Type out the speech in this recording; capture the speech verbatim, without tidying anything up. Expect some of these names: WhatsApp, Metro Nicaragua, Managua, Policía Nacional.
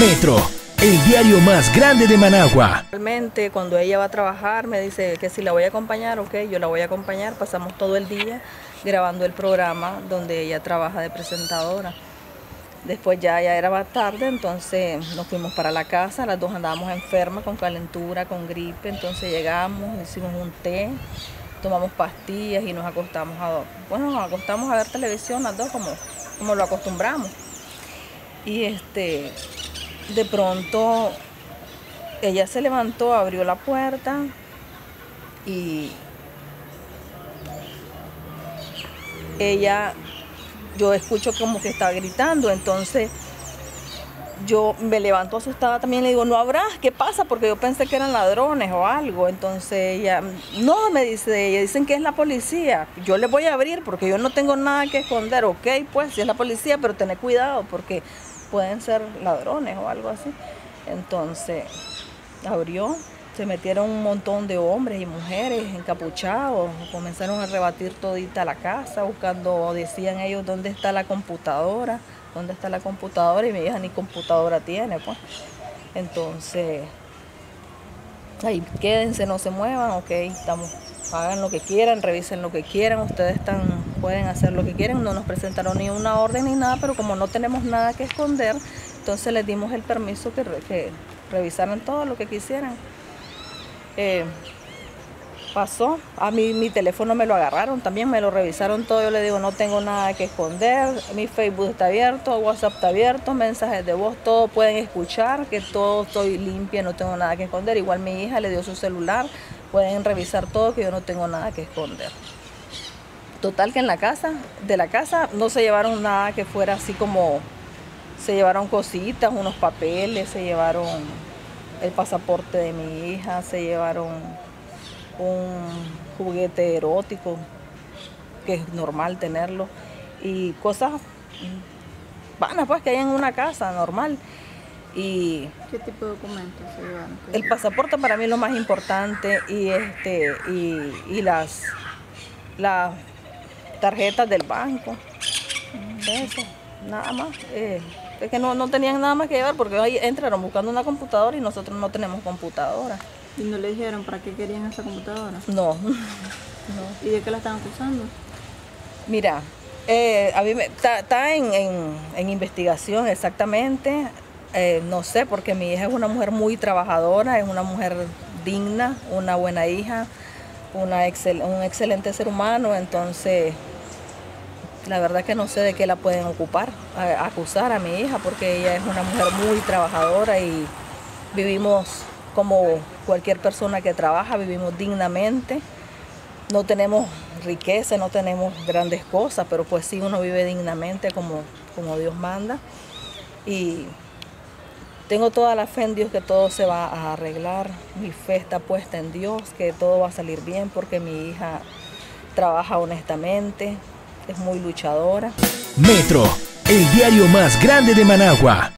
Metro, el diario más grande de Managua. Realmente cuando ella va a trabajar me dice que si la voy a acompañar, ok, yo la voy a acompañar. Pasamos todo el día grabando el programa donde ella trabaja de presentadora. Después ya, ya era más tarde, entonces nos fuimos para la casa. Las dos andábamos enfermas, con calentura, con gripe. Entonces llegamos, hicimos un té, tomamos pastillas y nos acostamos a, bueno, nos acostamos a ver televisión las dos como, como lo acostumbramos. Y este, de pronto ella se levantó, abrió la puerta y ella, yo escucho como que estaba gritando, entonces yo me levanto asustada también, le digo, no habrá, ¿qué pasa? Porque yo pensé que eran ladrones o algo. Entonces ella, no, me dice, ella dicen que es la policía, yo les voy a abrir porque yo no tengo nada que esconder. Ok, pues si es la policía, pero tened cuidado porque pueden ser ladrones o algo así. Entonces abrió, se metieron un montón de hombres y mujeres encapuchados, comenzaron a rebatir todita la casa, buscando, decían ellos, ¿dónde está la computadora? ¿Dónde está la computadora? Y mi hija ni computadora tiene, pues. Entonces, ahí quédense, no se muevan, ok, estamos, hagan lo que quieran, revisen lo que quieran, ustedes están, pueden hacer lo que quieran, no nos presentaron ni una orden ni nada, pero como no tenemos nada que esconder, entonces les dimos el permiso que, que revisaran todo lo que quisieran. Eh, pasó, a mí mi teléfono me lo agarraron también, me lo revisaron todo. Yo le digo, no tengo nada que esconder, mi Facebook está abierto, WhatsApp está abierto, mensajes de voz, todo pueden escuchar, que todo estoy limpia, no tengo nada que esconder. Igual mi hija le dio su celular, pueden revisar todo, que yo no tengo nada que esconder. Total que en la casa, de la casa no se llevaron nada que fuera así como, se llevaron cositas, unos papeles, se llevaron el pasaporte de mi hija, se llevaron un juguete erótico, que es normal tenerlo, y cosas vanas pues que hay en una casa normal. Y ¿qué tipo de documentos se llevaron? El pasaporte para mí es lo más importante, y este y, y las, las tarjetas del banco, eso, nada más. Eh, Es que no, no tenían nada más que llevar porque ahí entraron buscando una computadora y nosotros no tenemos computadora. ¿Y no le dijeron para qué querían esa computadora? No. No. ¿Y de qué la están acusando? Mira, eh, a mí está en, en, en investigación exactamente. Eh, no sé, porque mi hija es una mujer muy trabajadora, es una mujer digna, una buena hija, una excel, un excelente ser humano, entonces la verdad que no sé de qué la pueden ocupar, a, acusar a mi hija, porque ella es una mujer muy trabajadora y vivimos como cualquier persona que trabaja, vivimos dignamente. No tenemos riqueza, no tenemos grandes cosas, pero pues sí, uno vive dignamente como, como Dios manda. Y tengo toda la fe en Dios que todo se va a arreglar. Mi fe está puesta en Dios, que todo va a salir bien, porque mi hija trabaja honestamente. Es muy luchadora. Metro, el diario más grande de Managua.